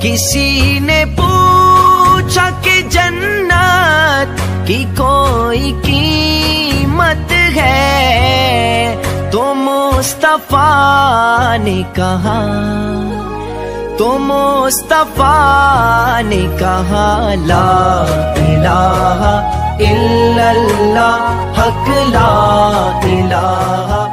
किसी ने पूछा कि जन्नत की कोई कीमत है, तो मुस्तफा ने कहा, तो मुस्तफा ने कहा ला इलाहा इल्लल्लाह हक ला इलाहा।